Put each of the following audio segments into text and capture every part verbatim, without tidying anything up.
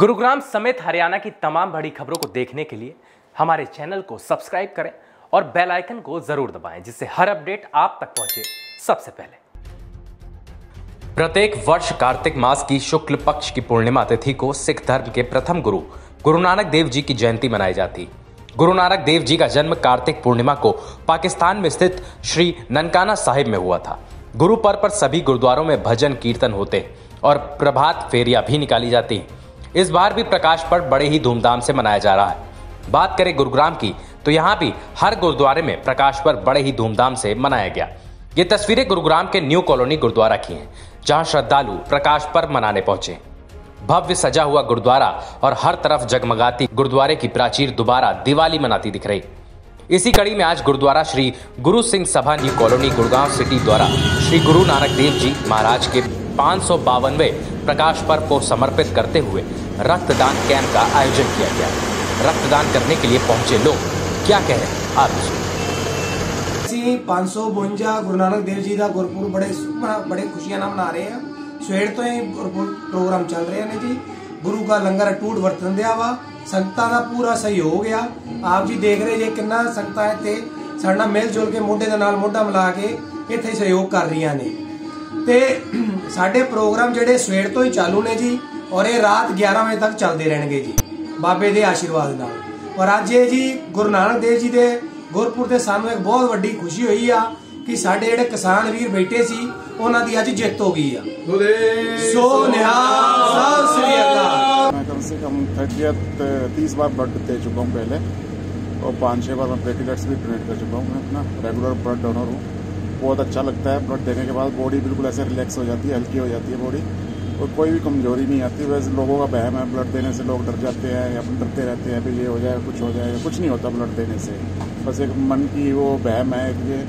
गुरुग्राम समेत हरियाणा की तमाम बड़ी खबरों को देखने के लिए हमारे चैनल को सब्सक्राइब करें और बेल आइकन को जरूर दबाएं, जिससे हर अपडेट आप तक पहुंचे सबसे पहले। प्रत्येक वर्ष कार्तिक मास की शुक्ल पक्ष की पूर्णिमा तिथि को सिख धर्म के प्रथम गुरु गुरु नानक देव जी की जयंती मनाई जाती। गुरु नानक देव जी का जन्म कार्तिक पूर्णिमा को पाकिस्तान में स्थित श्री ननकाना साहिब में हुआ था। गुरु पर्व पर सभी गुरुद्वारों में भजन कीर्तन होते और प्रभात फेरियां भी निकाली जाती। इस बार भी प्रकाश पर्व बड़े ही धूमधाम से मनाया जा रहा है। बात करें गुरुग्राम की तो यहाँ भी हर गुरुद्वारे में प्रकाश पर्व बड़े ही धूमधाम से मनाया गया। ये तस्वीरें गुरुग्राम के न्यू कॉलोनी गुरुद्वारा की हैं, जहाँ श्रद्धालु प्रकाश पर्व मनाने पहुंचे। भव्य सजा हुआ गुरुद्वारा और हर तरफ जगमगाती गुरुद्वारे की प्राचीर दोबारा दिवाली मनाती दिख रही। इसी कड़ी में आज gurdwara Shri Guru Singh Sabha new colony Gurgaon city द्वारा श्री गुरु नानक देव जी महाराज के पाँच सौ बावनवें प्रकाश पर्व को समर्पित करते हुए रक्तदान कैंप का आयोजन किया गया। रक्तदान करने के लिए पहुंचे लोग क्या कह रहे हैं, आप जी। पाँच सौ बोंजा गुरु नानक देव जी का गुरपुर बड़े बड़े खुशियाना मना रहे हैं। सवेर तो ही गुरपुर प्रोग्राम चल रहे हैं जी। गुरु का लंगर अटूट वर्तन दिया वा, संगतां का पूरा सहयोग आ। आप जी देख रहे जे कितना संगतां इत्थे साडे नाल मिल जुल के मोढे दे नाल मोढा मिला के इत्थे सहयोग कर रही ने। ते साडे प्रोग्राम जिहड़े सवेर तो ही चालू ने जी और ये रात ग्यारह बजे तक चलते रहेंगे जी, बाबे के आशीर्वाद नाल। और अज ये जी गुरु नानक देव जी के गुरपुर से सानू एक बहुत वड्डी खुशी हुई आ कि साडे जिहड़े किसान वीर बैठे सी उन्हां दी अज जित हो गई आ। सो निहाल साहब श्री अकाल। मैं कम से कम थर्टियथ तीस बार ब्लड दे चुका हूँ पहले, और पाँच छः बार मैं प्लेटलेट्स भी डोनेट कर चुका हूँ। मैं अपना रेगुलर ब्लड डोनर हूँ। बहुत अच्छा लगता है ब्लड देने के बाद, बॉडी बिल्कुल ऐसे रिलैक्स हो जाती है, हल्की हो जाती है बॉडी और कोई भी कमजोरी नहीं आती। वैसे लोगों का बहम है, ब्लड देने से लोग डर जाते हैं या फिर डरते रहते हैं, फिर ये हो जाए कुछ हो जाए। कुछ नहीं होता ब्लड देने से, बस एक मन की वो बहम है ये।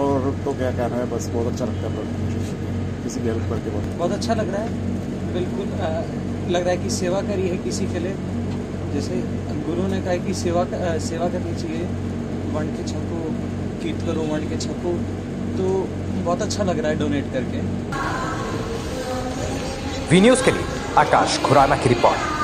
और तो क्या कहना है, बस बहुत अच्छा लगता है ब्लड, किसी की हेल्प करके बहुत बहुत अच्छा लग रहा है। बिल्कुल लग रहा है कि सेवा करी है किसी के लिए, जैसे गुरु ने कहा कि सेवा सेवा करनी चाहिए। वंड के छको कीर्त करो, वंड के छको, तो बहुत अच्छा लग रहा है डोनेट करके। वी न्यूज़ के लिए आकाश खुराना की रिपोर्ट।